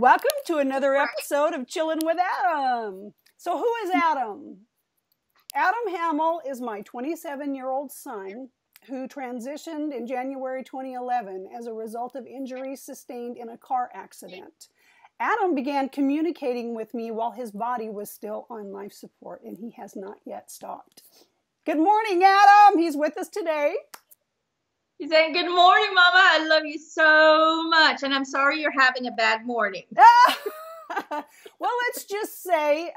Welcome to another episode of Chillin' with Adam. So who is Adam? Adam Hamel is my 27-year-old son who transitioned in January 2011 as a result of injuries sustained in a car accident. Adam began communicating with me while his body was still on life support, and he has not yet stopped. Good morning, Adam. He's with us today. He's saying, good morning, Mama. I love you so much. And I'm sorry you're having a bad morning. Well, let's just say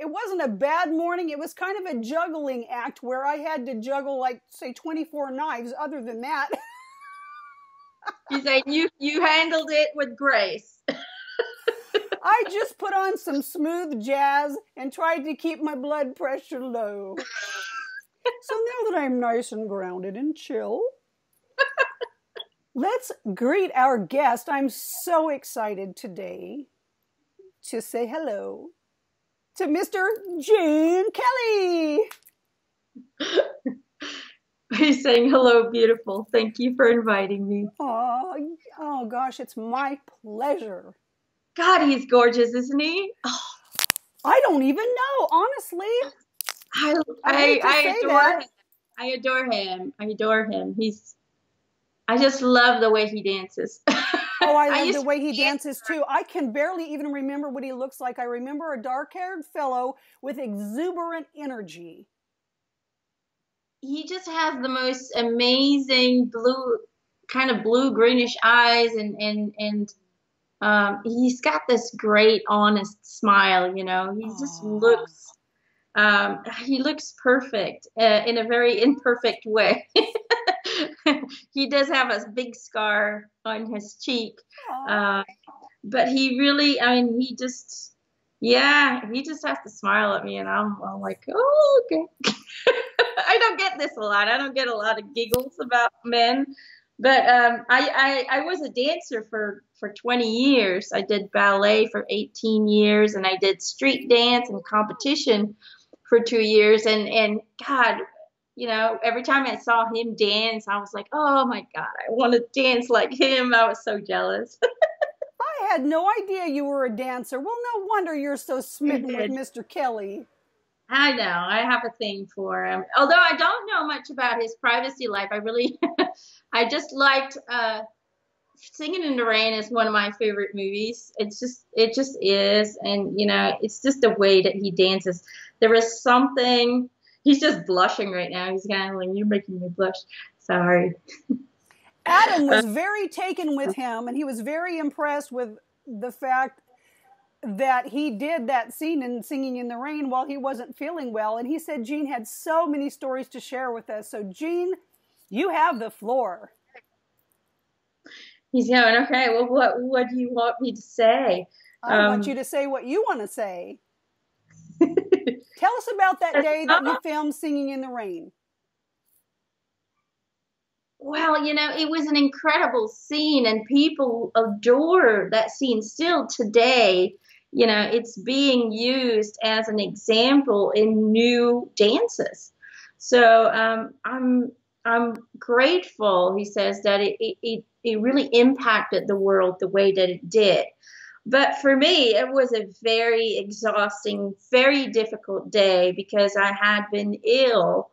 it wasn't a bad morning. It was kind of a juggling act where I had to juggle, like, say, 24 knives. Other than that. He's saying, you handled it with grace. I just put on some smooth jazz and tried to keep my blood pressure low. So now that I'm nice and grounded and chill, let's greet our guest. I'm so excited today to say hello to Mr. Gene Kelly. He's saying, hello, beautiful. Thank you for inviting me. Oh gosh, it's my pleasure. God, he's gorgeous, isn't he? Oh. I don't even know, honestly. I adore him. I just love the way he dances. Oh, I love the way he dances, too. I can barely even remember what he looks like. I remember a dark-haired fellow with exuberant energy. He just has the most amazing blue, kind of blue-greenish eyes, and he's got this great, honest smile, you know. He just looks, he looks perfect in a very imperfect way. He does have a big scar on his cheek, but he really, he just, he just has to smile at me, and I'm like, oh, okay. I don't get this a lot. I don't get a lot of giggles about men, but I was a dancer for 20 years. I did ballet for 18 years, and I did street dance and competition for 2 years, and God, you know, every time I saw him dance, I was like, oh, my God, I want to dance like him. I was so jealous. I had no idea you were a dancer. Well, no wonder you're so smitten with Mr. Kelly. I know. I have a thing for him. Although I don't know much about his privacy life. I really, I just liked Singing in the Rain is one of my favorite movies. It's just, it just is. And, you know, it's just the way that he dances. There is something. He's just blushing right now. He's kind of like, you're making me blush. Sorry. Adam was very taken with him, and he was very impressed with the fact that he did that scene in Singing in the Rain while he wasn't feeling well. And he said Gene had so many stories to share with us. So, Gene, you have the floor. He's going, okay, well, what do you want me to say? I want you to say what you want to say. Tell us about that day that you filmed Singing in the Rain. Well, you know, it was an incredible scene, and people adore that scene still today. You know, it's being used as an example in new dances. So I'm grateful, he says, that it really impacted the world the way that it did. But for me, it was a very exhausting, very difficult day because I had been ill.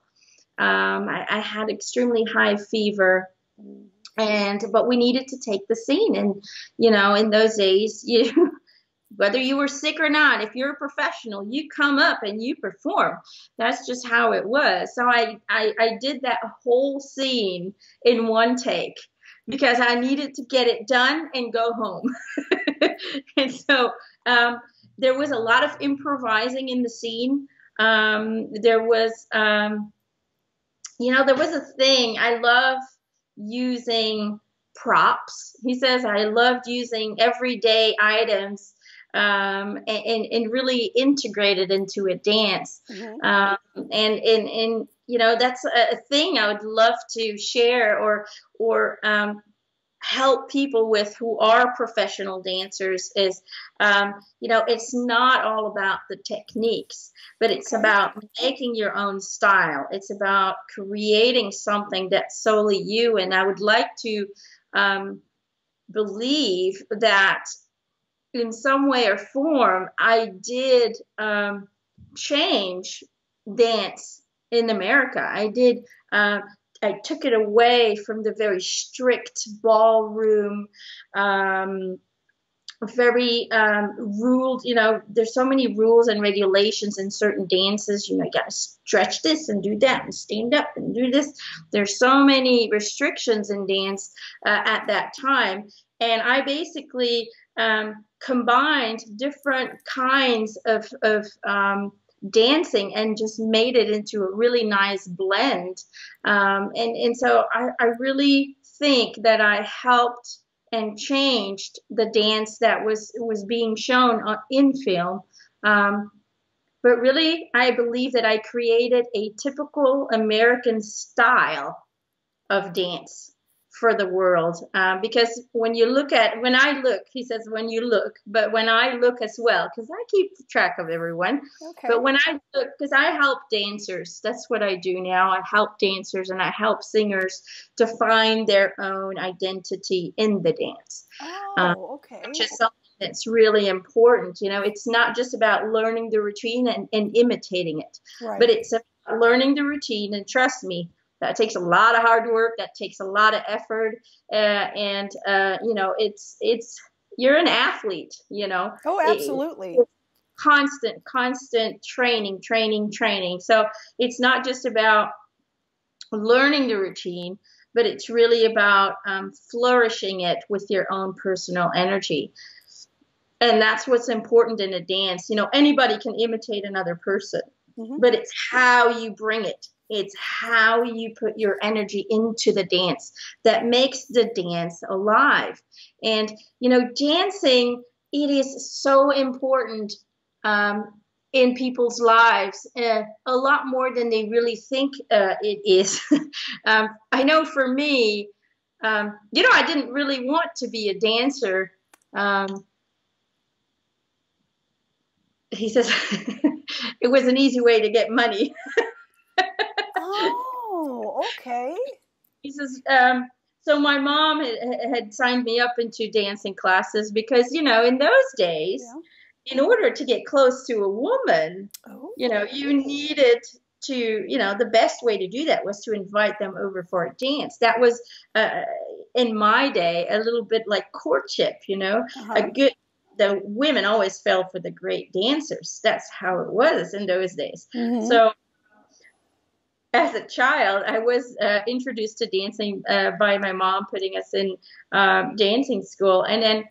I had extremely high fever, but we needed to take the scene. And, you know, in those days, whether you were sick or not, if you're a professional, you come up and you perform. That's just how it was. So I did that whole scene in one take, because I needed to get it done and go home. And so there was a lot of improvising in the scene. There was, you know, there was a thing. I love using props. He says, I loved using everyday items and really integrated into a dance. Mm-hmm. And you know, that's a thing I would love to share or help people with who are professional dancers is, you know, it's not all about the techniques, but it's about making your own style. It's about creating something that's solely you. And I would like to believe that in some way or form, I did change dance in America. I took it away from the very strict ballroom, very ruled, you know, there's so many rules and regulations in certain dances. You know, you gotta stretch this and do that and stand up and do this. There's so many restrictions in dance at that time. And I basically combined different kinds of dancing and just made it into a really nice blend. And so I really think that I helped and changed the dance that was being shown in film. But really, I believe that I created a typical American style of dance for the world. Because when I look as well, because I keep track of everyone. Okay. But when I look, because I help dancers, that's what I do now. I help dancers and I help singers to find their own identity in the dance. Oh, okay. Which is something that's really important. You know, it's not just about learning the routine and imitating it, right, but it's about learning the routine. And trust me, that takes a lot of hard work. That takes a lot of effort, and you know, you're an athlete, you know. Oh, absolutely. It's constant training. So it's not just about learning the routine, but it's really about flourishing it with your own personal energy, and that's what's important in a dance. You know, anybody can imitate another person, mm-hmm, but it's how you bring it. It's how you put your energy into the dance that makes the dance alive. And, you know, dancing, it is so important in people's lives, a lot more than they really think it is. I know for me, you know, I didn't really want to be a dancer. He says, it was an easy way to get money. Oh, okay. He says, so my mom had signed me up into dancing classes because, you know, in those days, yeah, in order to get close to a woman, oh, you know, you needed to, you know, the best way to do that was to invite them over for a dance. That was, in my day, a little bit like courtship, you know, uh-huh, the women always fell for the great dancers. That's how it was in those days. Mm-hmm. So as a child, I was introduced to dancing by my mom putting us in dancing school. And then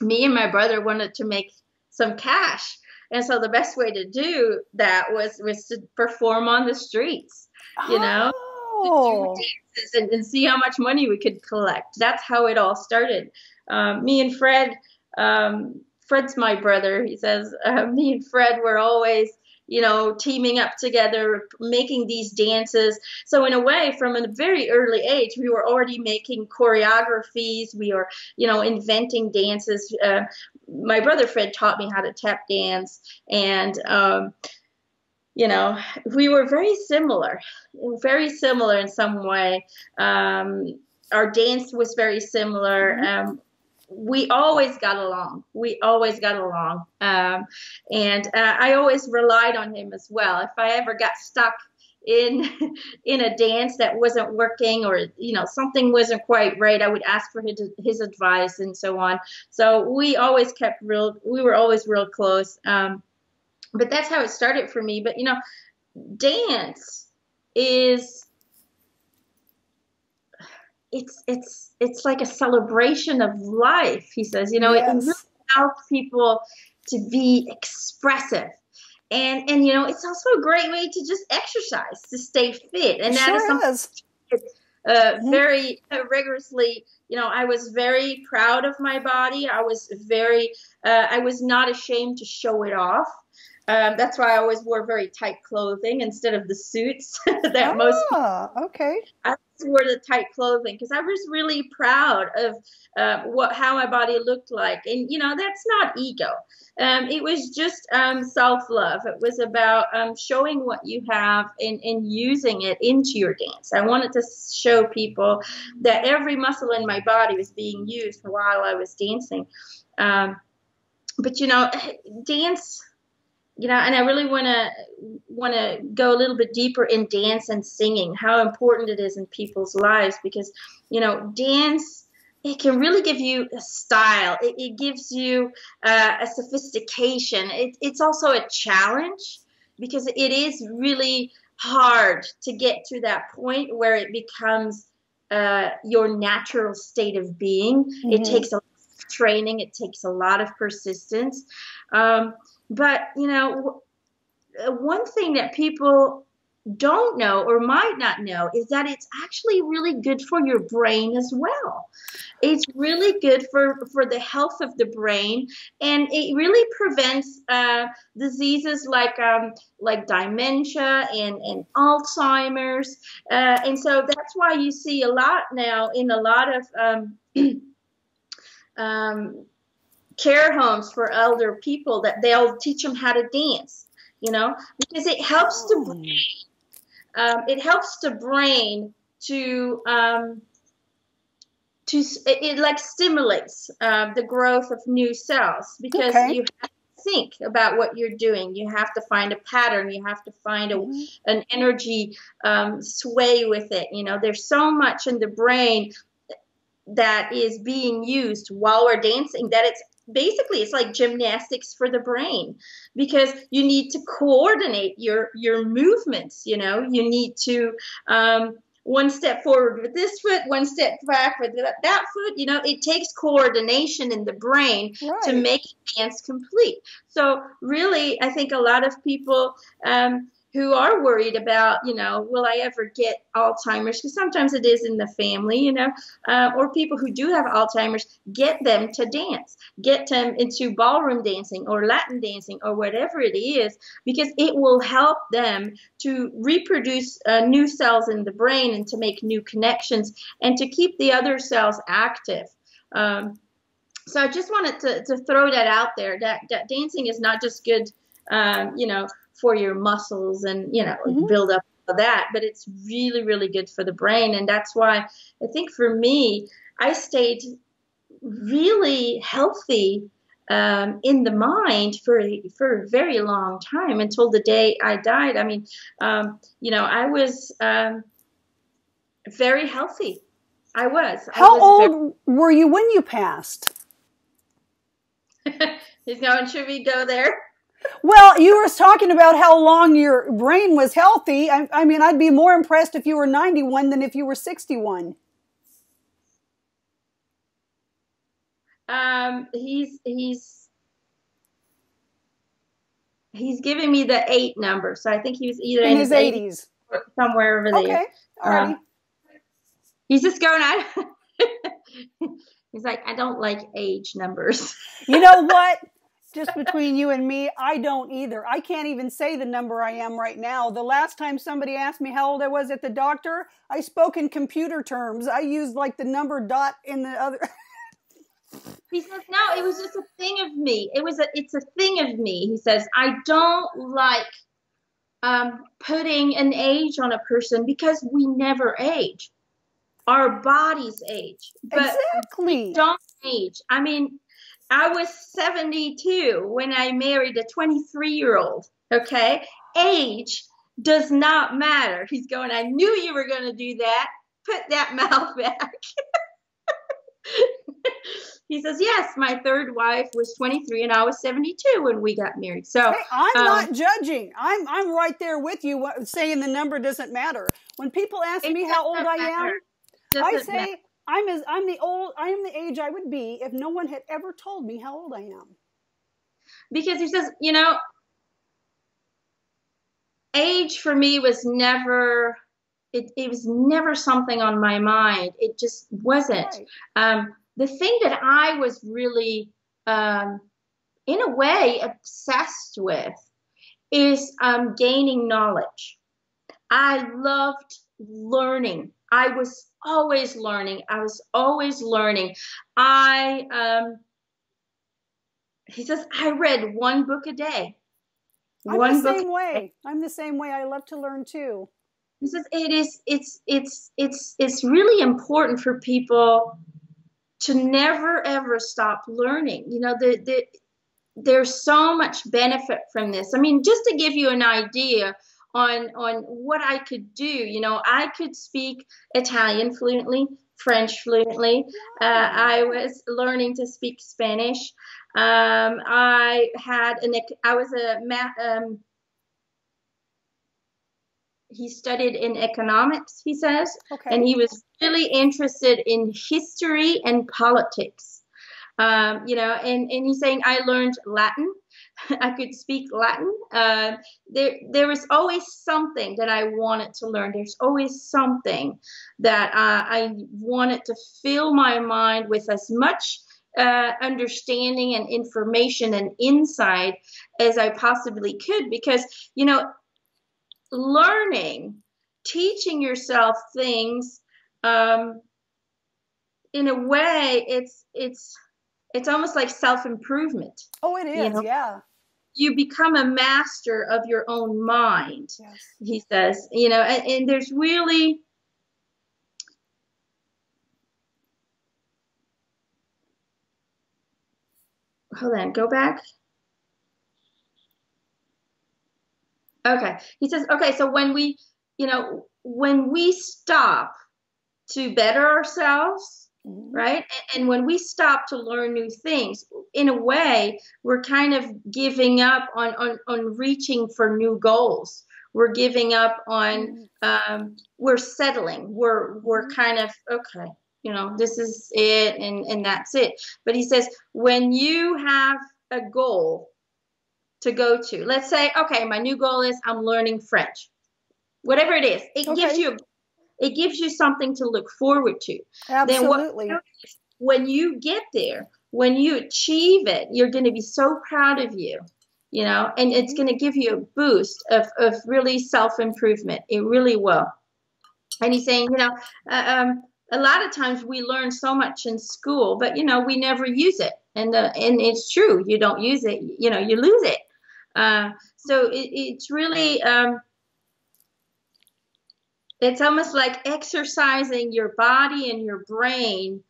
me and my brother wanted to make some cash. And so the best way to do that was to perform on the streets, you know, oh, to do dances and see how much money we could collect. That's how it all started. Me and Fred, Fred's my brother, he says, me and Fred were always, you know, teaming up together, making these dances. So in a way, from a very early age, we were already making choreographies. We were, you know, inventing dances. My brother Fred taught me how to tap dance. And, you know, we were very similar in some way. Our dance was very similar. We always got along. And I always relied on him as well. If I ever got stuck in a dance that wasn't working, or, you know, something wasn't quite right, I would ask for his advice and so on. So we always we were always real close. But that's how it started for me. But, you know, dance is, it's like a celebration of life, he says. You know, yes, it really helps people to be expressive. And you know, it's also a great way to just exercise, to stay fit. And that is something very rigorously, you know, I was very proud of my body. I was not ashamed to show it off. That's why I always wore very tight clothing instead of the suits that most people. Okay. I wore the tight clothing because I was really proud of how my body looked like. And, you know, that's not ego. It was just self-love. It was about showing what you have and using it into your dance. I wanted to show people that every muscle in my body was being used while I was dancing. But, you know, dance, you know, and I really want to go a little bit deeper in dance and singing, how important it is in people's lives, because, you know, dance, it can really give you a style. It gives you a sophistication. It's also a challenge, because it is really hard to get to that point where it becomes your natural state of being. Mm-hmm. It takes a lot of training. It takes a lot of persistence. But, you know, one thing that people don't know or might not know is that it's actually really good for your brain as well. It's really good for the health of the brain, and it really prevents diseases like dementia and Alzheimer's, and so that's why you see a lot now in a lot of care homes for elder people that they'll teach them how to dance, you know, because it helps the brain. It helps the brain to like stimulates the growth of new cells, because you have to think about what you're doing. You have to find a pattern. You have to find an energy sway with it. You know, there's so much in the brain that is being used while we're dancing that it's basically, it's like gymnastics for the brain, because you need to coordinate your movements. You know, you need to one step forward with this foot, one step back with that foot. You know, it takes coordination in the brain to make dance complete. So really, I think a lot of people who are worried about, you know, will I ever get Alzheimer's? Because sometimes it is in the family, you know, or people who do have Alzheimer's, get them to dance, get them into ballroom dancing or Latin dancing or whatever it is, because it will help them to reproduce new cells in the brain and to make new connections and to keep the other cells active. So I just wanted to throw that out there, that dancing is not just good, you know, for your muscles and, you know, build up all that, but it's really, really good for the brain. And that's why I think for me, I stayed really healthy in the mind for a very long time, until the day I died. I mean, you know, I was very healthy. I was. How old were you when you passed? Should we go there? Well, you were talking about how long your brain was healthy. I mean, I'd be more impressed if you were 91 than if you were 61. He's giving me the 8 number, so I think he was either in his 80s, or somewhere over there. Okay, all right. He's just going out. He's like, I don't like age numbers. You know what? Just between you and me, I don't either. I can't even say the number I am right now. The last time somebody asked me how old I was at the doctor, I spoke in computer terms. I used like the number dot in the other. He says, no, it was just a thing of me. It's a thing of me. He says, I don't like putting an age on a person, because we never age. Our bodies age. But exactly. We don't age. I mean, I was 72 when I married a 23-year-old, okay? Age does not matter. He's going, I knew you were going to do that. Put that mouth back. He says, yes, my third wife was 23 and I was 72 when we got married. So hey, I'm not judging. I'm right there with you, saying the number doesn't matter. When people ask me how old I am, I say matter. I am the age I would be if no one had ever told me how old I am. Because he says, you know, age for me was never, it was never something on my mind. It just wasn't. Right. The thing that I was really, in a way, obsessed with is gaining knowledge. I loved learning. I was always learning. I was always learning. He says, I read one book a day. I'm the same way. I love to learn too. He says, it's really important for people to never, ever stop learning. You know, there's so much benefit from this. I mean, just to give you an idea on what I could do, you know, I could speak Italian fluently, French fluently. I was learning to speak Spanish. He studied in economics, he says, okay. And he was really interested in history and politics. You know, and he's saying I learned Latin. I could speak Latin. There was always something that I wanted to learn. There's always something that I wanted to fill my mind with as much understanding and information and insight as I possibly could, because, you know, learning, teaching yourself things, in a way, it's almost like self-improvement. Oh, it is, you know? Yeah. You become a master of your own mind, yes. He says. You know, and there's really, hold on, go back. Okay, he says, okay, so when we, you know, when we stop to better ourselves, right? And when we stop to learn new things, in a way, we're kind of giving up on reaching for new goals. We're giving up on, we're settling. We're kind of, okay, you know, this is it and that's it. But he says, when you have a goal to go to, let's say, okay, my new goal is I'm learning French. Whatever it is, it okay. gives you a it gives you something to look forward to. Absolutely. Then when you get there, when you achieve it, you're going to be so proud of you, you know, and it's going to give you a boost of really self-improvement. It really will. And he's saying, you know, a lot of times we learn so much in school, but, you know, we never use it. And it's true. You don't use it. You know, you lose it. So it's really... it's almost like exercising your body and your brain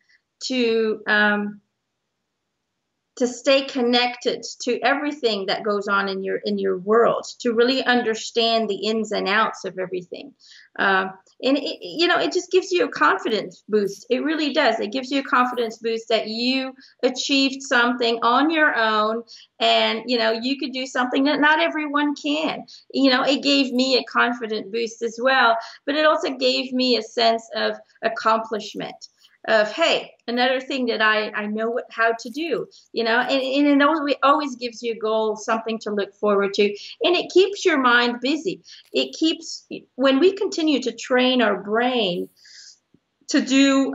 to stay connected to everything that goes on in your world, to really understand the ins and outs of everything. And it, you know, it just gives you a confidence boost. It really does. It gives you a confidence boost that you achieved something on your own, and you know, you could do something that not everyone can. You know, it gave me a confident boost as well, but it also gave me a sense of accomplishment. Of hey, another thing that I know what, how to do, you know, and it always gives you a goal, something to look forward to, and it keeps your mind busy. It keeps, when we continue to train our brain to do,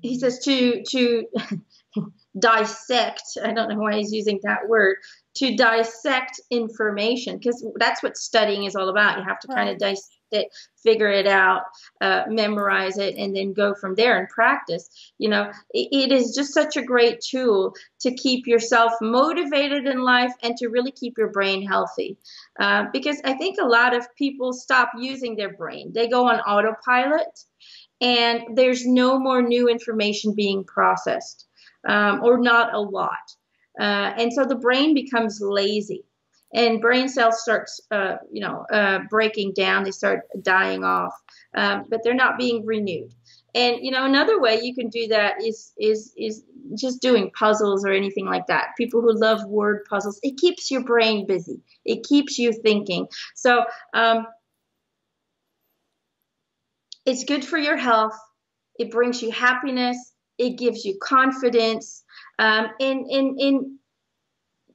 he says to dissect, I don't know why he's using that word, to dissect information, because that's what studying is all about. You have to kind of dissect it, figure it out, memorize it, and then go from there and practice. You know, it is just such a great tool to keep yourself motivated in life and to really keep your brain healthy. Because I think a lot of people stop using their brain. They go on autopilot, and there's no more new information being processed, or not a lot. And so the brain becomes lazy. And brain cells start, you know, breaking down. They start dying off, but they're not being renewed. And, you know, another way you can do that is just doing puzzles or anything like that. People who love word puzzles, it keeps your brain busy. It keeps you thinking. So it's good for your health. It brings you happiness. It gives you confidence. And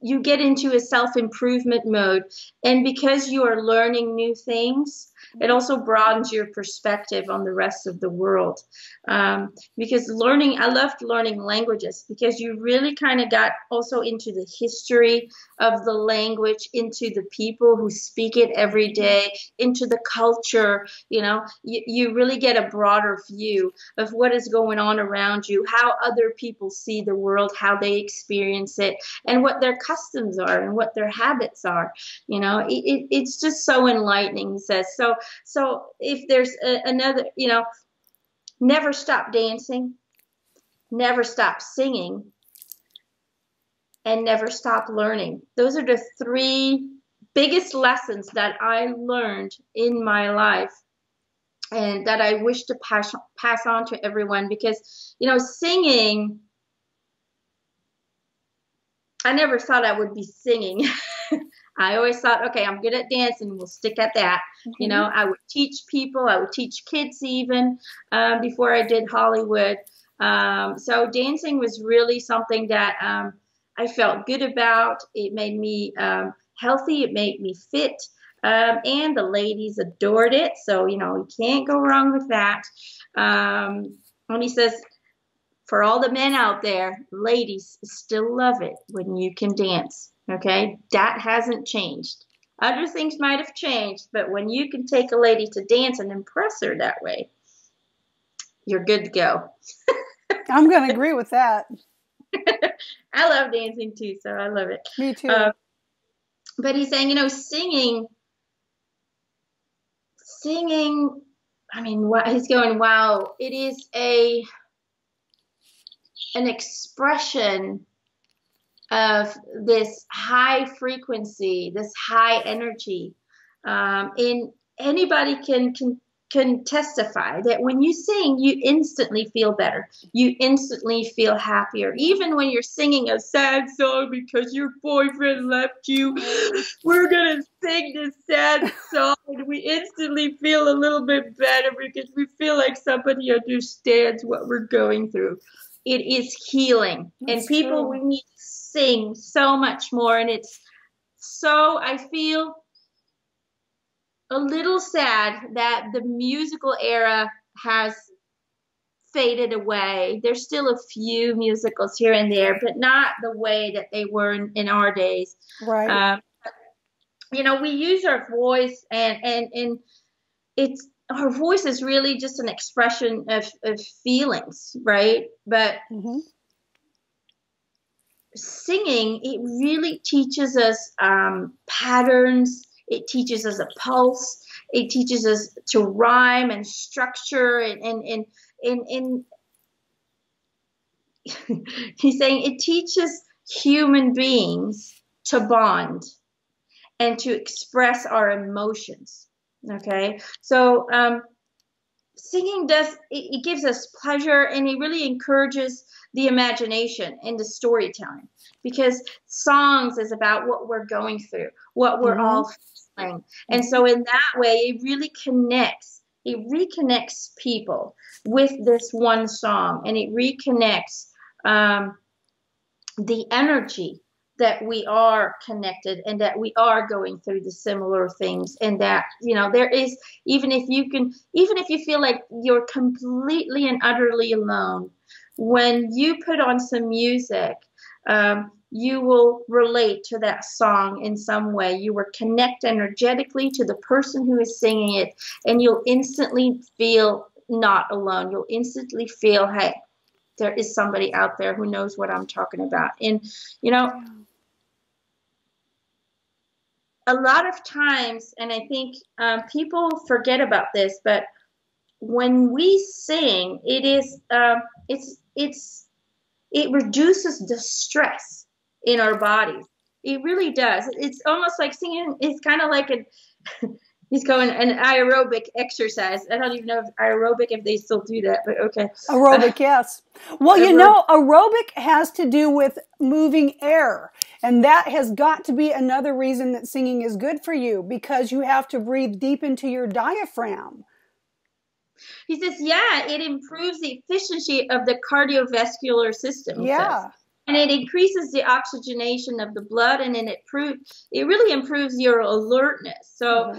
you get into a self-improvement mode, and because you are learning new things, it also broadens your perspective on the rest of the world. Because learning, I loved learning languages, because you really kind of got also into the history of the language, into the people who speak it every day, into the culture. You know, you really get a broader view of what is going on around you, how other people see the world, how they experience it, and what their customs are and what their habits are. You know, it's just so enlightening, he says. So if there's another, you know, never stop dancing. never stop singing, and never stop learning. Those are the three biggest lessons that I learned in my life and that I wish to pass on to everyone, because, you know, singing, I never thought I would be singing. I always thought, okay, I'm good at dancing, we'll stick at that. Mm-hmm. You know, I would teach people, I would teach kids even before I did Hollywood. So dancing was really something that I felt good about. It made me healthy, it made me fit, and the ladies adored it. So, you know, you can't go wrong with that. And he says, for all the men out there, ladies still love it when you can dance. Okay, that hasn't changed. Other things might have changed, but when you can take a lady to dance and impress her that way, you're good to go. I'm going to agree with that. I love dancing too, so I love it. Me too. But he's saying, you know, singing, I mean, he's going, wow, it is an expression of this high frequency, this high energy. In anybody can testify that when you sing, you instantly feel better. You instantly feel happier. Even when you're singing a sad song because your boyfriend left you, we're gonna sing this sad song and we instantly feel a little bit better because we feel like somebody understands what we're going through. It is healing. That's and people, true. We need to sing so much more. And it's so, I feel a little sad that the musical era has faded away. There's still a few musicals here and there, but not the way that they were in our days. Right. You know, we use our voice, and it's, our voice is really just an expression of feelings, right? But mm-hmm. singing, it really teaches us patterns. It teaches us a pulse. It teaches us to rhyme and structure. And he's saying it teaches human beings to bond and to express our emotions. Okay, so singing does, it gives us pleasure, and it really encourages the imagination and the storytelling, because songs is about what we're going through, what we're mm-hmm. all feeling. And so in that way, it really connects, it reconnects people with this one song, and it reconnects the energy that we are connected and that we are going through the similar things, and that, you know, there is, even if you feel like you're completely and utterly alone, when you put on some music, you will relate to that song in some way. You will connect energetically to the person who is singing it, and you'll instantly feel not alone. You'll instantly feel, hey, there is somebody out there who knows what I'm talking about. And, you know, a lot of times, and I think people forget about this, but when we sing, it is it reduces the stress in our bodies. It really does. It's almost like singing. It's kind of like a he's going an aerobic exercise. I don't even know if aerobic, if they still do that, but okay. Aerobic, yes. Well, you know, aerobic has to do with moving air. And that has got to be another reason that singing is good for you, because you have to breathe deep into your diaphragm. He says, yeah, it improves the efficiency of the cardiovascular system. Yeah. Says. And it increases the oxygenation of the blood, and then it really improves your alertness. So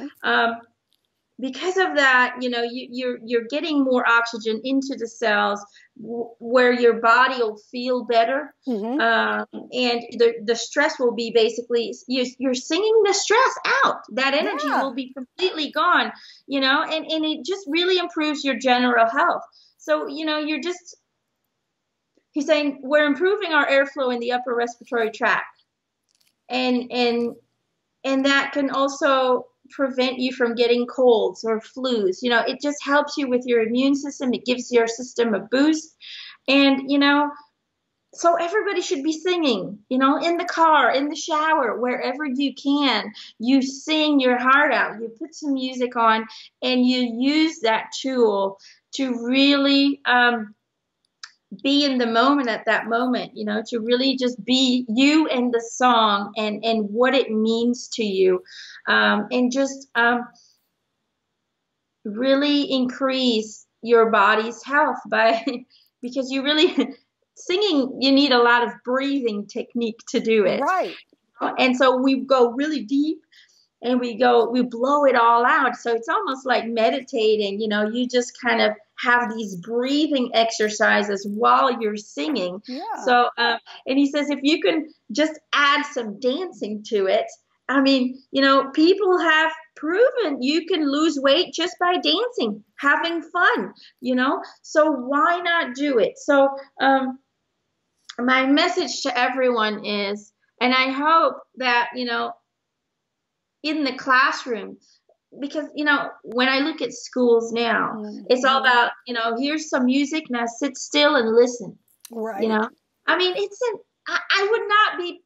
because of that, you know, you're getting more oxygen into the cells where your body will feel better. Mm-hmm. And the stress will be basically, you're singing the stress out. That energy yeah. will be completely gone, you know, and it just really improves your general health. So, you know, you're just, he's saying we're improving our airflow in the upper respiratory tract, and that can also prevent you from getting colds or flus. You know, it just helps you with your immune system. It gives your system a boost, And, you know, so everybody should be singing, you know, in the car, in the shower, wherever you can. You sing your heart out. You put some music on and you use that tool to really be in the moment at that moment, you know, to really just be you and the song and what it means to you. And just really increase your body's health by because you really... Singing, you need a lot of breathing technique to do it. Right. And so we go really deep and we blow it all out. So it's almost like meditating, you know, you just kind of have these breathing exercises while you're singing. Yeah. So, and he says, if you can just add some dancing to it. I mean, you know, people have proven you can lose weight just by dancing, having fun, you know, so why not do it? So, my message to everyone is, and I hope that, you know, in the classroom, because, you know, when I look at schools now, mm-hmm. it's all about, you know, here's some music, now sit still and listen. Right. You know, I mean, I would not be,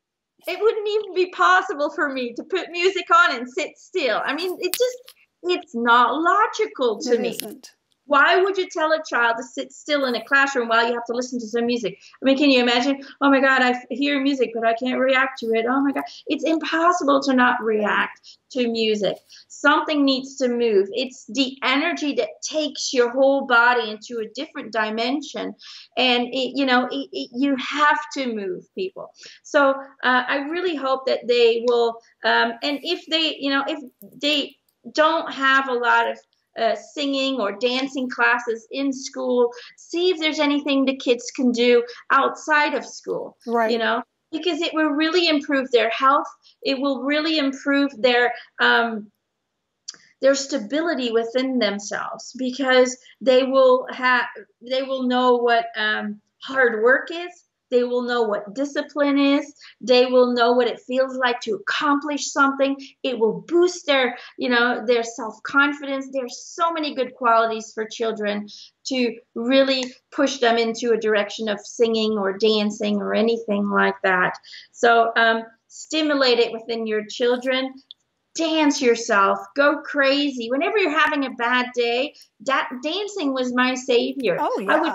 it wouldn't even be possible for me to put music on and sit still. I mean, it just, it's not logical to me. Isn't. Why would you tell a child to sit still in a classroom while you have to listen to some music? I mean, can you imagine? Oh, my God, I hear music, but I can't react to it. Oh, my God. It's impossible to not react to music. Something needs to move. It's the energy that takes your whole body into a different dimension. And, you have to move, people. So I really hope that they will, and if they, you know, if they don't have a lot of singing or dancing classes in school, see if there's anything the kids can do outside of school, right? You know, because it will really improve their health. It will really improve their stability within themselves, because they will know what hard work is. They will know what discipline is. They will know what it feels like to accomplish something. It will boost their, you know, their self-confidence. There's so many good qualities for children to really push them into a direction of singing or dancing or anything like that. So stimulate it within your children. Dance yourself. Go crazy. Whenever you're having a bad day, that dancing was my savior. Oh, yeah. I would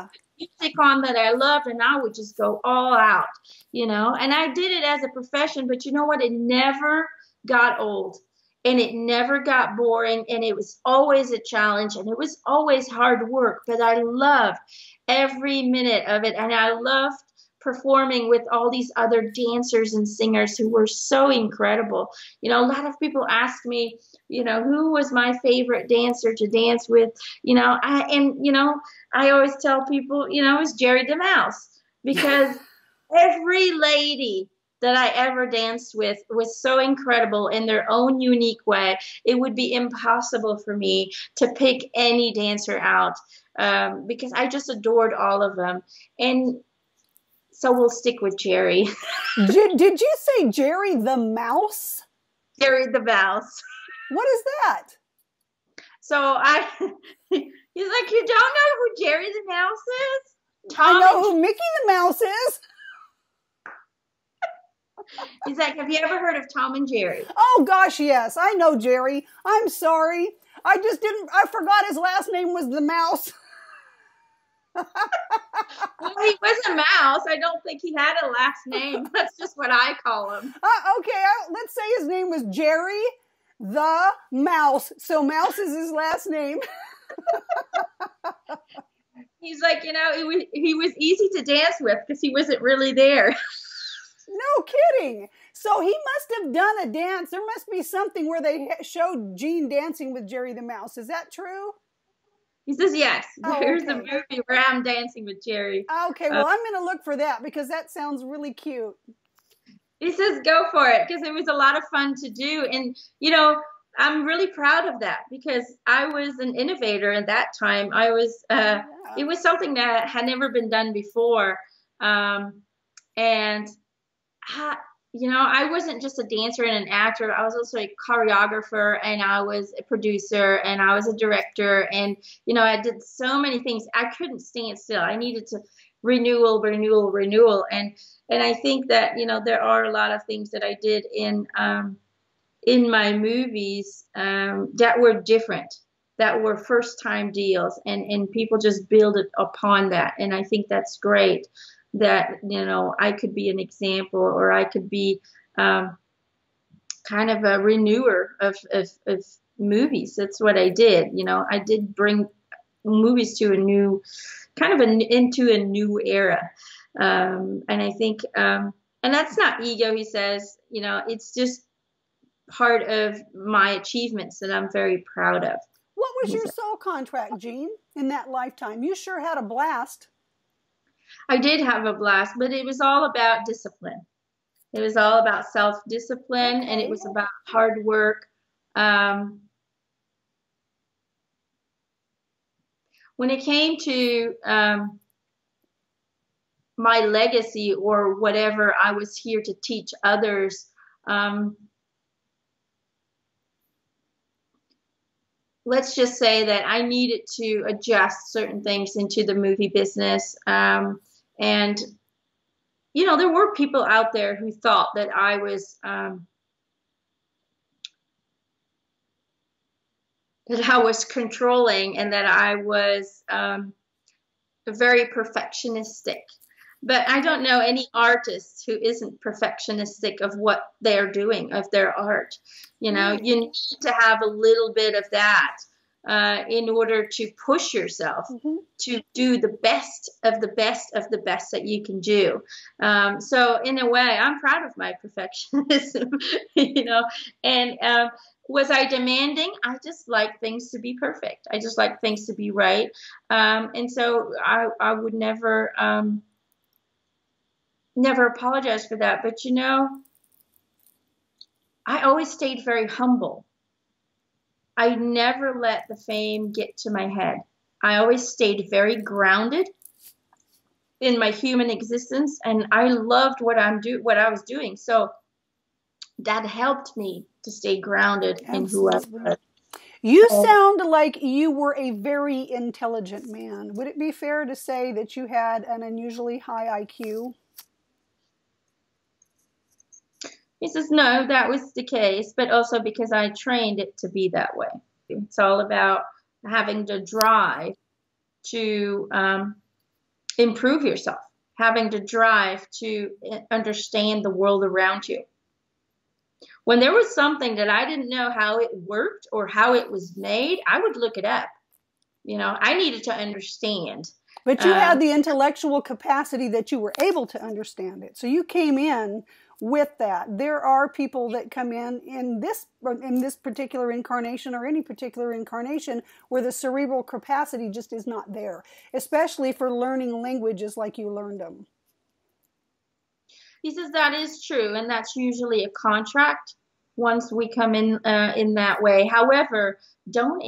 music on that I loved, and I would just go all out, you know, and I did it as a profession, but you know what, it never got old, and it never got boring, and it was always a challenge, and it was always hard work, but I loved every minute of it, and I loved performing with all these other dancers and singers who were so incredible. You know, a lot of people ask me, you know, who was my favorite dancer to dance with? You know, I always tell people, you know, it was Jerry the Mouse, because every lady that I ever danced with was so incredible in their own unique way. It would be impossible for me to pick any dancer out because I just adored all of them. And so we'll stick with Jerry. Did you say Jerry the Mouse? Jerry the Mouse. What is that? So he's like, you don't know who Jerry the Mouse is? I know who Mickey the Mouse is. He's like, have you ever heard of Tom and Jerry? Oh gosh, yes. I know Jerry. I'm sorry. I forgot his last name was the Mouse. Well, he was a mouse. I don't think he had a last name. That's just what I call him. Okay, let's say his name was Jerry the Mouse. So Mouse is his last name. He's like, you know, he was easy to dance with because he wasn't really there. No kidding. So he must have done a dance. There must be something where they showed Gene dancing with Jerry the Mouse. Is that true? He says, yes, there's a movie where I'm dancing with Jerry. Okay, well, I'm going to look for that because that sounds really cute. He says, go for it, because it was a lot of fun to do. And, you know, I'm really proud of that because I was an innovator at that time. I was, it was something that had never been done before. And, you know, I wasn't just a dancer and an actor. I was also a choreographer, and I was a producer, and I was a director. And, you know, I did so many things. I couldn't stand still. I needed to renewal, renewal, renewal. And I think that, you know, there are a lot of things that I did in my movies that were different, that were first time deals, and people just build it upon that. And I think that's great that, you know, I could be an example, or I could be kind of a renewer of movies. That's what I did. You know, I did bring movies to a new, into a new era. And I think, and that's not ego, he says, you know, it's just part of my achievements that I'm very proud of. What was your soul contract, Gene, in that lifetime? You sure had a blast. I did have a blast, but it was all about discipline. It was all about self-discipline, and it was about hard work. When it came to my legacy, or whatever I was here to teach others, let's just say that I needed to adjust certain things into the movie business. And, you know, there were people out there who thought that I was, controlling, and that I was very perfectionistic. But I don't know any artist who isn't perfectionistic of what they're doing, of their art. You know, you need to have a little bit of that in order to push yourself to do the best of the best of the best that you can do. So in a way, I'm proud of my perfectionism, you know. And was I demanding? I just like things to be perfect. I just like things to be right. And so I would never... never apologize for that. But, you know, I always stayed very humble. I never let the fame get to my head. I always stayed very grounded in my human existence, and I loved what I was doing. So that helped me to stay grounded in who I was. You sound like you were a very intelligent man. Would it be fair to say that you had an unusually high IQ? He says, no, that was the case, but also because I trained it to be that way. It's all about having the drive to improve yourself, having the drive to understand the world around you. When there was something that I didn't know how it worked or how it was made, I would look it up. You know, I needed to understand. But you had the intellectual capacity that you were able to understand it. So you came in with that. There are people that come in this particular incarnation, or any particular incarnation, where the cerebral capacity just is not there, especially for learning languages like you learned them. He says that is true, and that's usually a contract once we come in that way. However, don't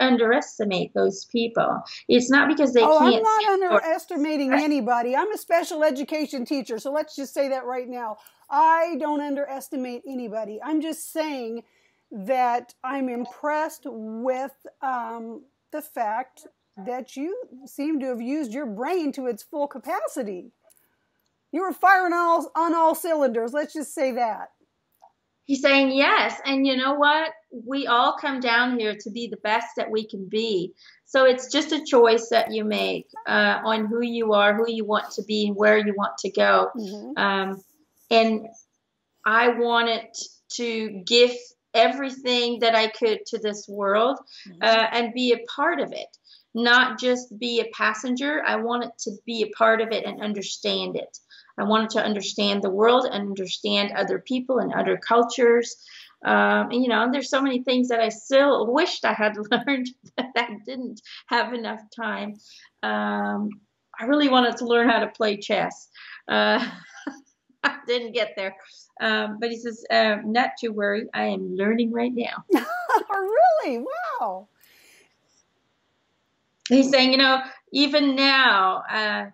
underestimate those people. It's not because they can't. I'm not underestimating anybody. I'm a special education teacher, so let's just say that right now. I don't underestimate anybody. I'm just saying that I'm impressed with the fact that you seem to have used your brain to its full capacity. You were firing on all cylinders. Let's just say that. He's saying yes, and you know what? We all come down here to be the best that we can be. So it's just a choice that you make on who you are, who you want to be, and where you want to go. And I wanted to give everything that I could to this world and be a part of it, not just be a passenger. I wanted to be a part of it and understand it. I wanted to understand the world and understand other people and other cultures. And, you know, there's so many things that I still wished I had learned, but I didn't have enough time. I really wanted to learn how to play chess. I didn't get there. But he says, not to worry. I am learning right now. Really? Wow. He's saying, you know, even now,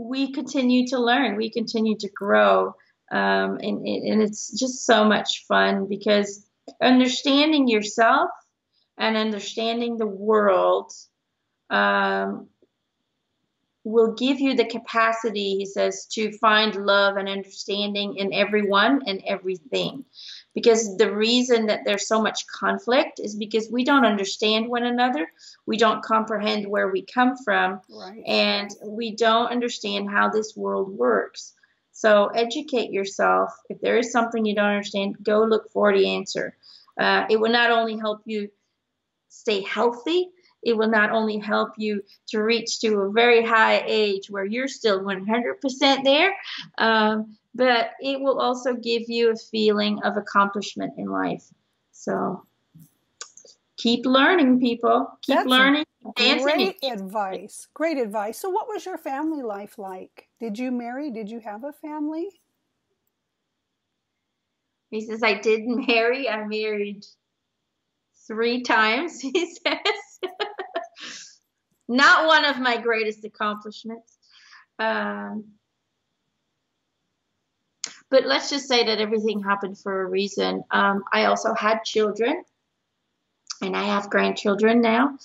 we continue to learn, we continue to grow, and it's just so much fun, because understanding yourself and understanding the world will give you the capacity, he says, to find love and understanding in everyone and everything. Because the reason that there's so much conflict is because we don't understand one another. We don't comprehend where we come from. Right. And we don't understand how this world works. So educate yourself. If there is something you don't understand, go look for the answer. It will not only help you stay healthy, it will not only help you to reach to a very high age where you're still 100% there, but it will also give you a feeling of accomplishment in life. So keep learning, people. Keep learning. Great advice. Great advice. So what was your family life like? Did you marry? Did you have a family? He says, I didn't marry. I married 3 times, he says. Not one of my greatest accomplishments. But let's just say that everything happened for a reason. I also had children, and I have grandchildren now.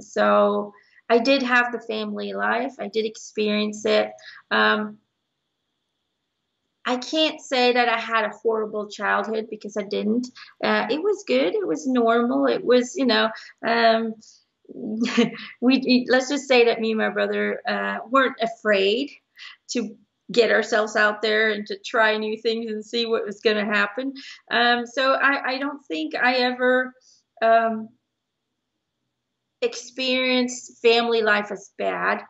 So I did have the family life. I did experience it. I can't say that I had a horrible childhood, because I didn't. It was good. It was normal. It was, you know, let's just say that me and my brother weren't afraid to get ourselves out there and to try new things and see what was going to happen. So I don't think I ever experienced family life as bad.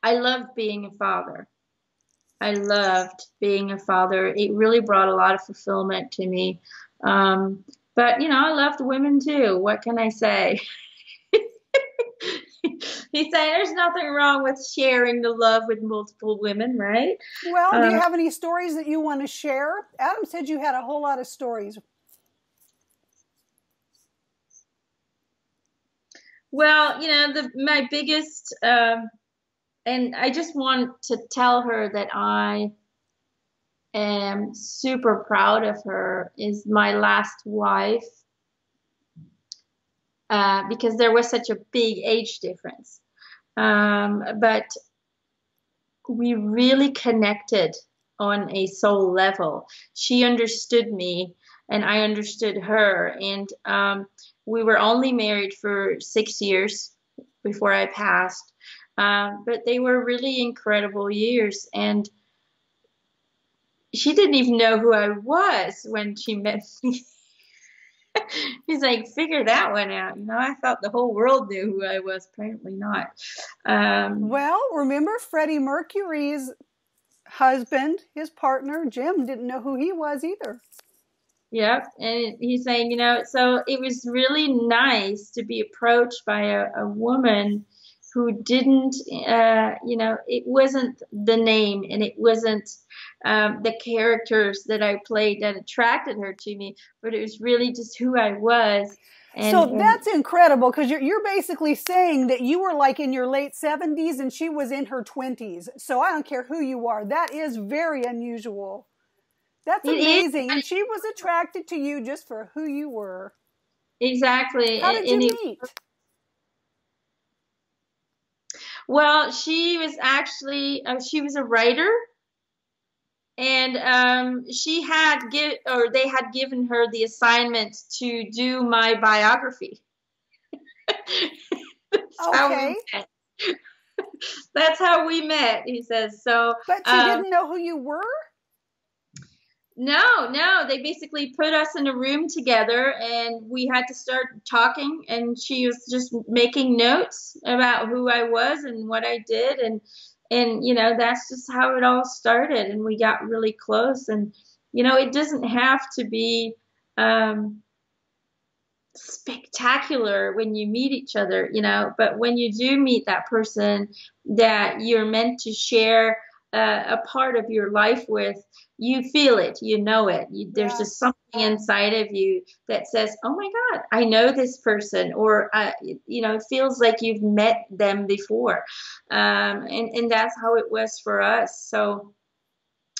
I loved being a father. I loved being a father. It really brought a lot of fulfillment to me. But, you know, I loved women too. What can I say? He said, there's nothing wrong with sharing the love with multiple women, right? Well, do you have any stories that you want to share? Adam said you had a whole lot of stories. Well, you know, my biggest, and I just want to tell her that I am super proud of her, is my last wife. Because there was such a big age difference. But we really connected on a soul level. She understood me and I understood her. And we were only married for 6 years before I passed. But they were really incredible years. And she didn't even know who I was when she met me. He's like, figure that one out. You know, I thought the whole world knew who I was. Apparently not. Well, remember Freddie Mercury's husband, his partner, Jim, didn't know who he was either. Yep. And he's saying, you know, so it was really nice to be approached by a woman who didn't, you know, it wasn't the name and it wasn't the characters that I played that attracted her to me, but it was really just who I was. And, so that's incredible, because you're basically saying that you were like in your late 70s and she was in her 20s. So I don't care who you are. That is very unusual. That's amazing. And she was attracted to you just for who you were. Exactly. How did you meet? Well, she was actually, she was a writer, and they had given her the assignment to do my biography. That's how we met, he says. So, but she didn't know who you were? No, they basically put us in a room together and we had to start talking, and she was just making notes about who I was and what I did, and you know, that's just how it all started, and we got really close. And you know, it doesn't have to be spectacular when you meet each other, you know, but when you do meet that person that you're meant to share a part of your life with, you feel it, you know it. There's just something inside of you that says, oh my God, I know this person, or, you know, it feels like you've met them before. And that's how it was for us. So,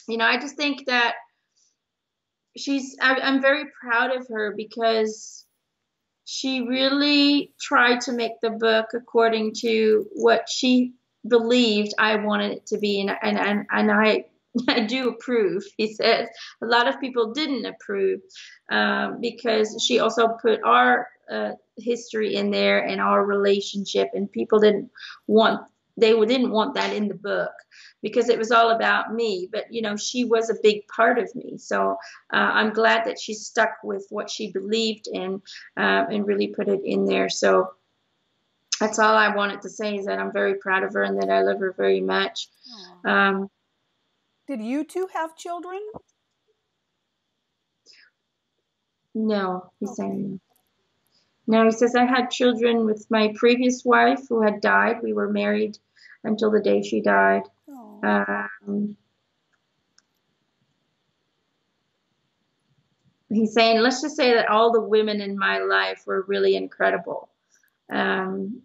you know, I just think that I'm very proud of her, because she really tried to make the book according to what she believed I wanted it to be, and I do approve, he says. A lot of people didn't approve because she also put our history in there and our relationship, and people didn't want that in the book because it was all about me. But, you know, she was a big part of me. So I'm glad that she stuck with what she believed in and really put it in there. So that's all I wanted to say, is that I'm very proud of her and that I love her very much. Did you two have children? No, he's saying no. No, he says, I had children with my previous wife who had died. We were married until the day she died. He's saying, let's just say that all the women in my life were really incredible. And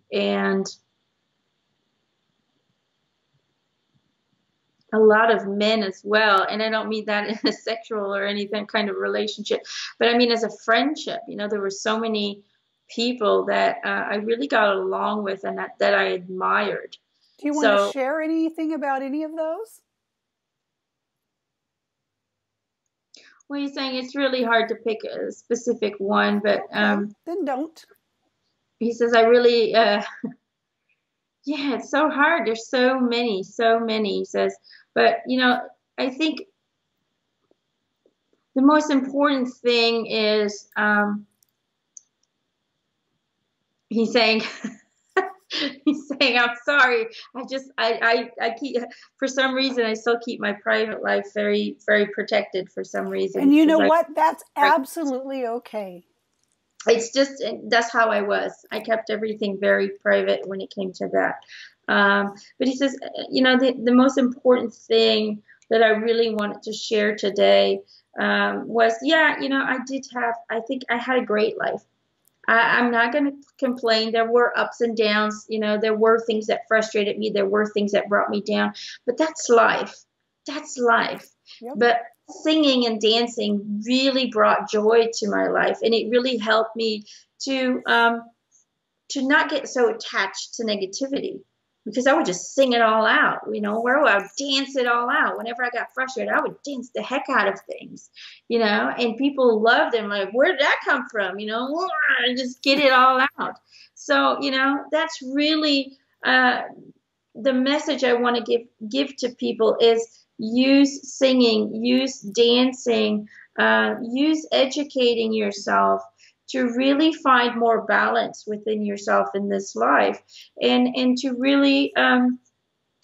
a lot of men as well, and I don't mean that in a sexual or anything kind of relationship, but I mean as a friendship. You know, there were so many people that I really got along with and that I admired. Do you want to share anything about any of those? Well, you're saying it's really hard to pick a specific one, but then don't. He says, I really, yeah, it's so hard. There's so many, he says. But, you know, I think the most important thing is, he's saying, I'm sorry. I keep, for some reason, I still keep my private life very, very protected for some reason. And you know what? That's absolutely okay. It's just, that's how I was. I kept everything very private when it came to that. But he says, you know, the most important thing that I really wanted to share today was, yeah, you know, I think I had a great life. I'm not going to complain. There were ups and downs. You know, there were things that frustrated me. There were things that brought me down. But that's life. That's life. Yep. But singing and dancing really brought joy to my life, and it really helped me to not get so attached to negativity, because I would just sing it all out, you know, where I would dance it all out. Whenever I got frustrated, I would dance the heck out of things, you know, and people loved them. Like, where did that come from? You know, and just get it all out. So, you know, that's really the message I want to give to people is, use singing, use dancing, use educating yourself to really find more balance within yourself in this life, and to really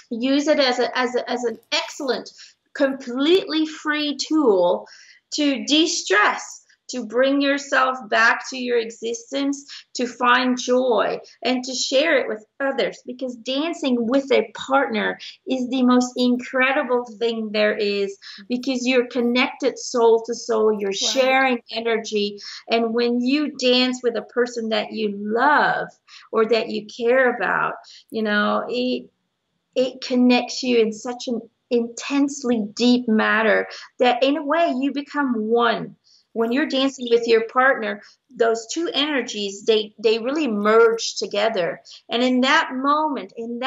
use it as an excellent, completely free tool to de-stress, to bring yourself back to your existence, to find joy, and to share it with others. Because dancing with a partner is the most incredible thing there is, because you're connected soul to soul, you're sharing energy. And when you dance with a person that you love or that you care about, you know, it connects you in such an intensely deep manner that in a way you become one. When you're dancing with your partner, those two energies, they really merge together. And in that moment, in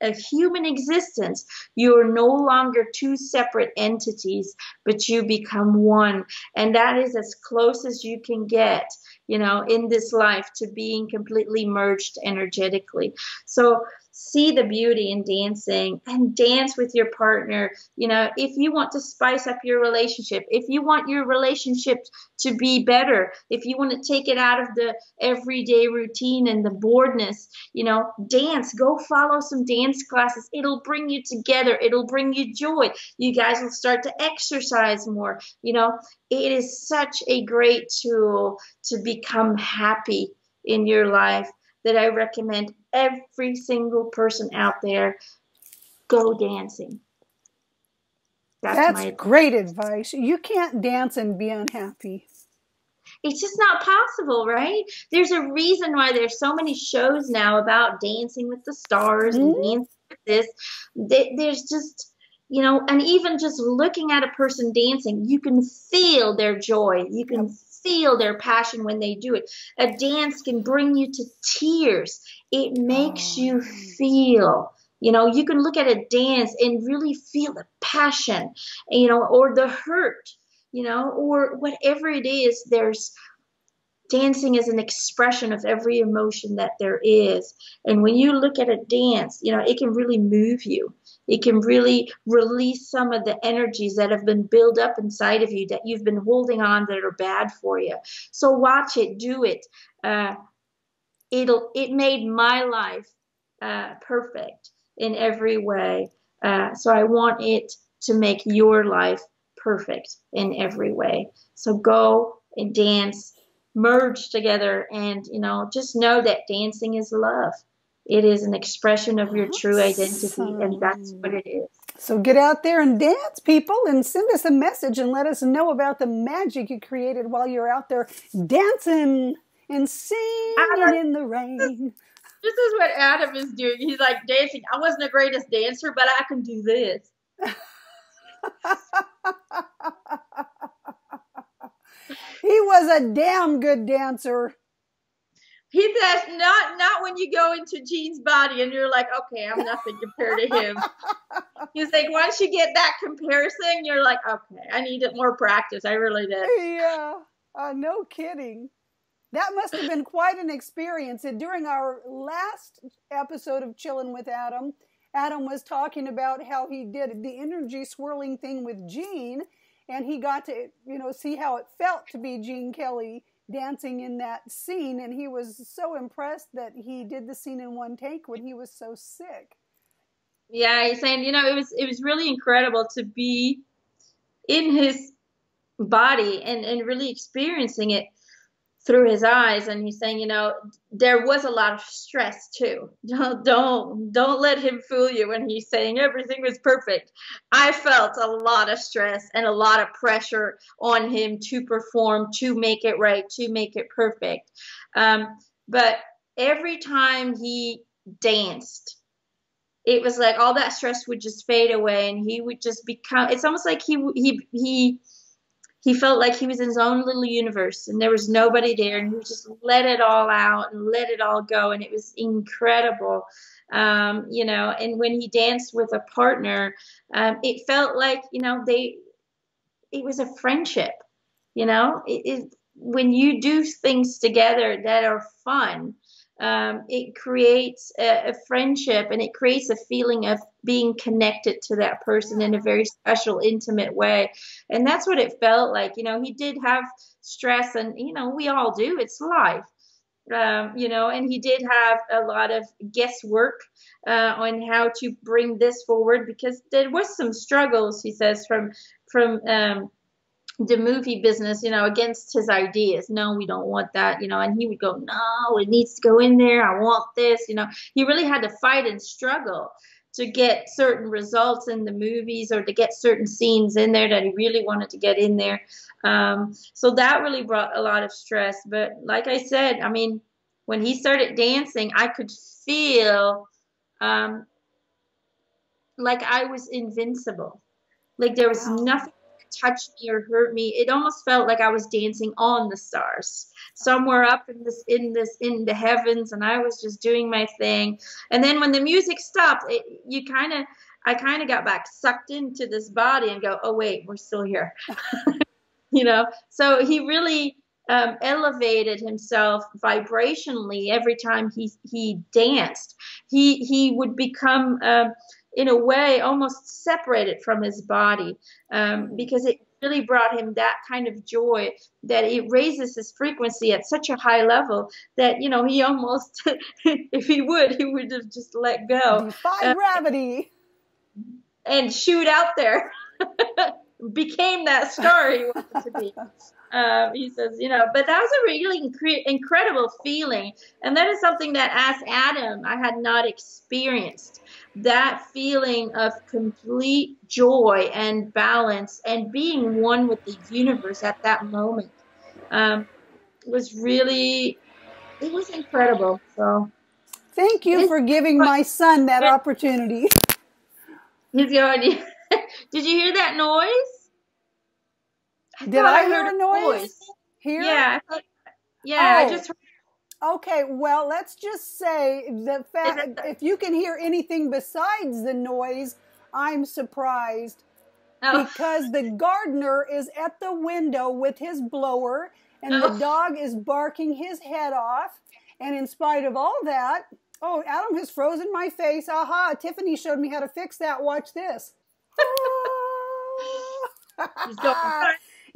a human existence, you're no longer two separate entities, but you become one. And that is as close as you can get, you know, in this life, to being completely merged energetically. So see the beauty in dancing, and dance with your partner. You know, if you want to spice up your relationship, if you want your relationship to be better, if you want to take it out of the everyday routine and the boredness, you know, dance. Go follow some dance classes. It'll bring you together. It'll bring you joy. You guys will start to exercise more. You know, it is such a great tool to become happy in your life, that I recommend every single person out there, go dancing. That's my great advice. You can't dance and be unhappy. It's just not possible, right? There's a reason why there's so many shows now about Dancing with the Stars and dancing with this. There's just, you know, and even just looking at a person dancing, you can feel their joy. You can feel their passion when they do it. A dance can bring you to tears. It makes you feel. You know, you can look at a dance and really feel the passion, you know, or the hurt, you know, or whatever it is. There's dancing is an expression of every emotion that there is. And when you look at a dance, you know, it can really move you. It can really release some of the energies that have been built up inside of you that you've been holding on that are bad for you. So watch it, do it. It made my life perfect in every way. So I want it to make your life perfect in every way. So go and dance, merge together, and, you know, just know that dancing is love. It is an expression of your true identity, and that's what it is. So get out there and dance, people, and send us a message and let us know about the magic you created while you're out there dancing and singing in the rain. This is what Adam is doing. He's like dancing. I wasn't the greatest dancer, but I can do this. He was a damn good dancer. He says, not when you go into Gene's body and you're like, okay, I'm nothing compared to him. He's like, once you get that comparison, you're like, okay, I needed more practice. I really did. Yeah, no kidding. That must have been quite an experience. And during our last episode of Chillin' with Adam, Adam was talking about how he did the energy swirling thing with Gene, and he got to, you know, see how it felt to be Gene Kelly dancing in that scene, and he was so impressed that he did the scene in one take when he was so sick. Yeah, he's saying, you know, it was really incredible to be in his body and really experiencing it through his eyes. And he's saying, you know, there was a lot of stress too. Don't let him fool you when he's saying everything was perfect. I felt a lot of stress and a lot of pressure on him to perform, to make it right, to make it perfect. But every time he danced, it was like all that stress would just fade away, and he would just become, it's almost like he felt like he was in his own little universe and there was nobody there, and he just let it all out and let it all go. And it was incredible. You know, and when he danced with a partner, it felt like, you know, it was a friendship, you know, when you do things together that are fun, it creates a friendship, and it creates a feeling of being connected to that person in a very special, intimate way. And that's what it felt like. You know, he did have stress, and, you know, we all do. It's life. You know, and he did have a lot of guesswork on how to bring this forward, because there was some struggles, he says, from the movie business, you know, against his ideas. No, we don't want that, you know, and he would go, no, it needs to go in there. I want this, you know. He really had to fight and struggle to get certain results in the movies, or to get certain scenes in there that he really wanted to get in there. So that really brought a lot of stress. But like I said, I mean, when he started dancing, I could feel like I was invincible. Like there was nothing touch me or hurt me. It almost felt like I was dancing on the stars, somewhere up in the heavens, and I was just doing my thing. And then when the music stopped, I kind of got back sucked into this body and go, oh wait, we're still here. You know, so he really elevated himself vibrationally every time he danced. He would become in a way almost separated from his body, because it really brought him that kind of joy that it raises his frequency at such a high level that, you know, he almost, if he would have just let go. Defy gravity. And shoot out there. Became that star he wanted to be. He says, you know, but that was a really incredible feeling. And that is something that, as Adam, I had not experienced. That feeling of complete joy and balance and being one with the universe at that moment was really, it was incredible. So thank you for giving my son that opportunity. He's going, did you hear that noise? Did I hear a noise? here? Yeah. Yeah, oh. I just heard. Okay, well, let's just say the fact if you can hear anything besides the noise, I'm surprised because the gardener is at the window with his blower and the dog is barking his head off. And in spite of all that, oh, Adam has frozen my face. Aha, Tiffany showed me how to fix that. Watch this.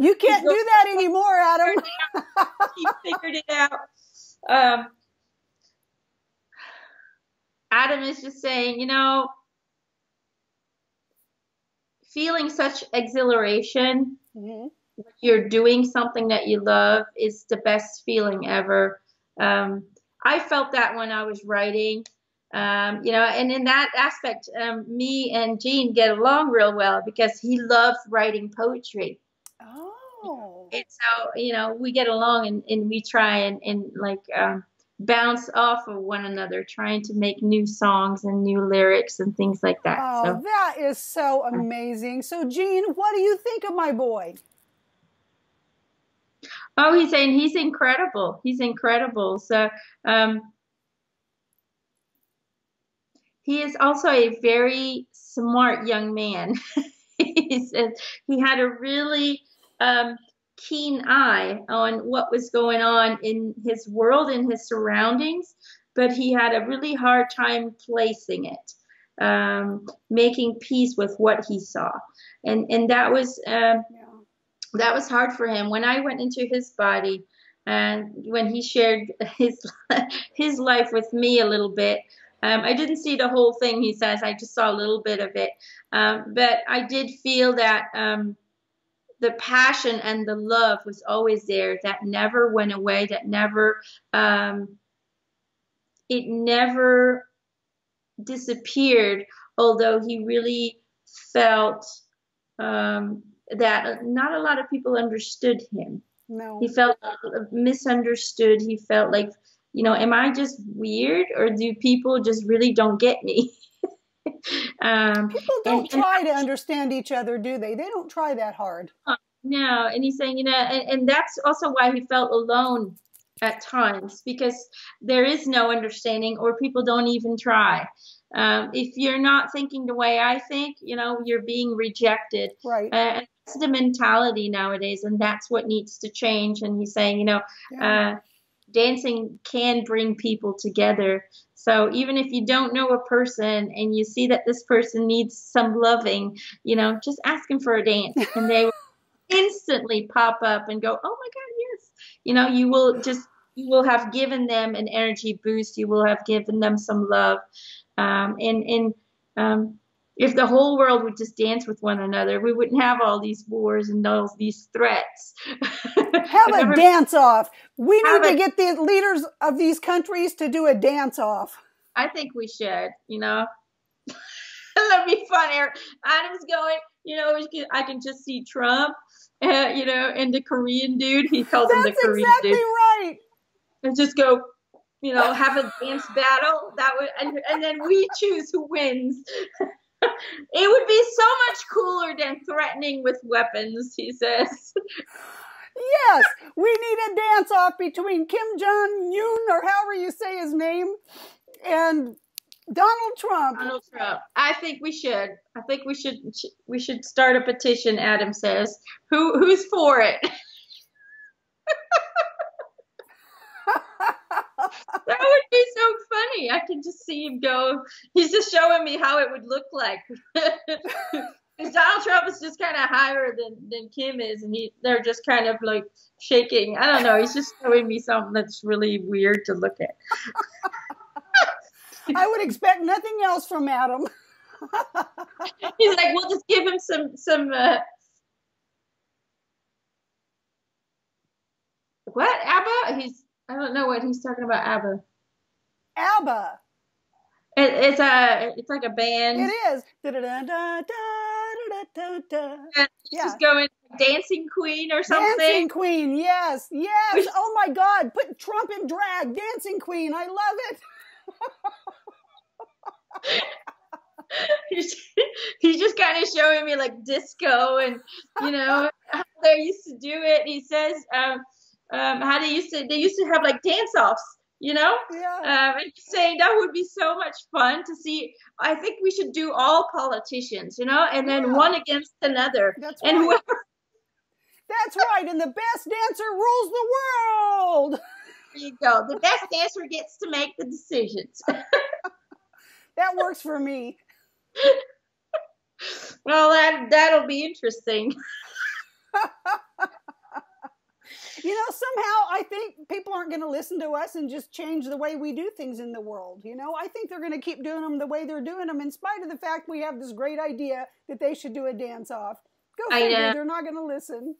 You can't do that anymore, Adam. He figured it out. Adam is just saying, you know, feeling such exhilaration when you're doing something that you love is the best feeling ever. I felt that when I was writing, you know, and in that aspect, me and Gene get along real well because he loves writing poetry. Oh. And so, you know, we get along and we try and like bounce off of one another, trying to make new songs and new lyrics and things like that. Oh, so that is so amazing. So, Gene, what do you think of my boy? Oh, he's saying he's incredible. He's incredible. So he is also a very smart young man. He said he had a really keen eye on what was going on in his world and his surroundings, but he had a really hard time placing it, making peace with what he saw, and that was hard for him. When I went into his body, and when he shared his life with me a little bit. I didn't see the whole thing, he says. I just saw a little bit of it. But I did feel that the passion and the love was always there. That never went away. That never, it never disappeared, although he really felt that not a lot of people understood him. No. He felt misunderstood. He felt like, you know, am I just weird or do people just really don't get me? People don't try to understand each other, do they? They don't try that hard. No, and he's saying, you know, and that's also why he felt alone at times, because there is no understanding or people don't even try. If you're not thinking the way I think, you know, you're being rejected. Right. And that's the mentality nowadays, and that's what needs to change. And he's saying, you know, yeah. Dancing can bring people together. So even if you don't know a person and you see that this person needs some loving, you know, just ask them for a dance and they will instantly pop up and go, oh my God, yes. You know, you will just, you will have given them an energy boost. You will have given them some love. If the whole world would just dance with one another, we wouldn't have all these wars and all these threats. Have a dance-off. We need to get the leaders of these countries to do a dance-off. I think we should, you know. That'd be fun, Eric. Adam's going, you know, I can just see Trump, you know, and the Korean dude. He calls him the Korean dude. That's exactly right. And just go, you know, have a dance battle. That would, and then we choose who wins. It would be so much cooler than threatening with weapons, he says. Yes, we need a dance-off between Kim Jong Un, or however you say his name, and Donald Trump. Donald Trump. I think we should. I think we should start a petition, Adam says. Who's for it? That would be so funny. I can just see him go. He's just showing me how it would look like. Because Donald Trump is just kind of higher than Kim is, and they're just kind of like shaking. I don't know. He's just showing me something that's really weird to look at. I would expect nothing else from Adam. He's like, we'll just give him some what, ABBA? I don't know what he's talking about. ABBA. ABBA. It's like a band. It is. Da, da, da, da, da, da, da. Yeah. Just going Dancing Queen or something. Dancing Queen. Yes. Yes. Oh my God. Put Trump in drag. Dancing Queen. I love it. He's just kind of showing me like disco and, you know, how they used to do it. He says, how they used to have like dance-offs, you know? Yeah. And saying that would be so much fun to see. I think we should do all politicians, you know, and then one against another. That's and right. Whoever. That's right. And the best dancer rules the world. There you go. The best dancer gets to make the decisions. That works for me. Well, that'll be interesting. You know, somehow I think people aren't going to listen to us and just change the way we do things in the world. You know, I think they're going to keep doing them the way they're doing them, in spite of the fact we have this great idea that they should do a dance-off. Go figure, they're not going to listen.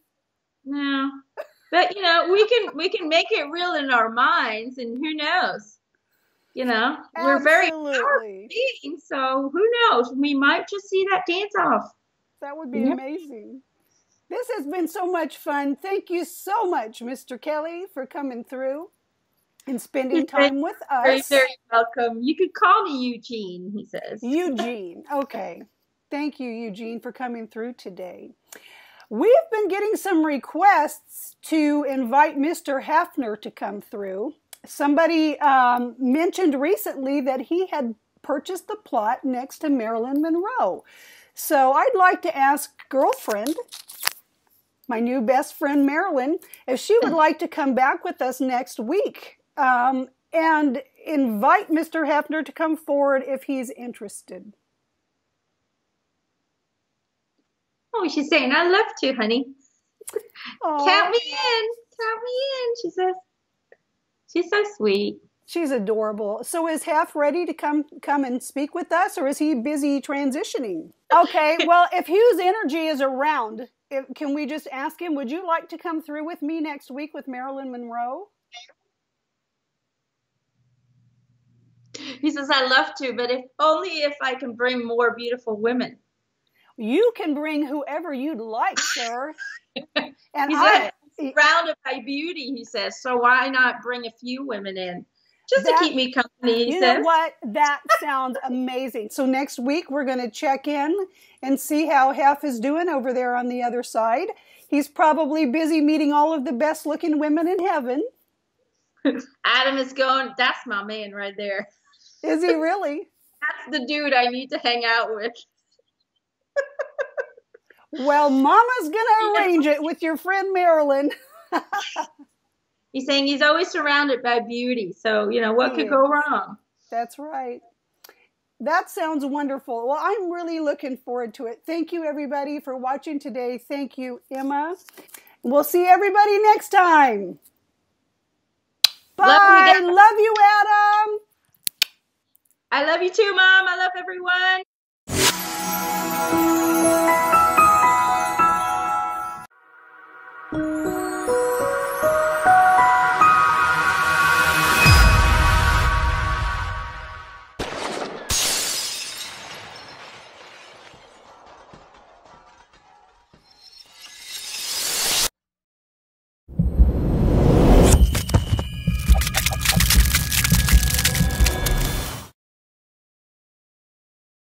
No, but you know, we can make it real in our minds, and who knows? You know, we're very powerful beings, so who knows? We might just see that dance-off. That would be amazing. This has been so much fun. Thank you so much, Mr. Kelly, for coming through and spending time with us. Very, very welcome. You could call me Eugene, he says. Eugene. Okay. Thank you, Eugene, for coming through today. We've been getting some requests to invite Mr. Hefner to come through. Somebody mentioned recently that he had purchased the plot next to Marilyn Monroe. So I'd like to ask girlfriend, my new best friend Marilyn, if she would like to come back with us next week and invite Mr. Hefner to come forward if he's interested. Oh, she's saying, I'd love to, honey. Aww. Count me in. Count me in, she says. She's so sweet. She's adorable. So is Hef ready to come and speak with us, or is he busy transitioning? Okay, well, if Hugh's energy is around, can we just ask him, would you like to come through with me next week with Marilyn Monroe? He says, I'd love to, but only if I can bring more beautiful women. You can bring whoever you'd like, sir. And he's surrounded by beauty, he says, so why not bring a few women in? Just to keep me company. You know what? That sounds amazing. So next week, we're going to check in and see how Hef is doing over there on the other side. He's probably busy meeting all of the best-looking women in heaven. Adam is going, that's my man right there. Is he really? That's the dude I need to hang out with. Well, Mama's going to arrange it with your friend Marilyn. He's saying he's always surrounded by beauty. So, you know, what could go wrong? That's right. That sounds wonderful. Well, I'm really looking forward to it. Thank you, everybody, for watching today. Thank you, Emma. We'll see everybody next time. Bye. Love you, Adam. I love you too, Mom. I love everyone.